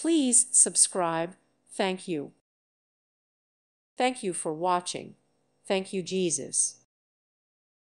Please subscribe. Thank you. Thank you for watching. Thank you, Jesus.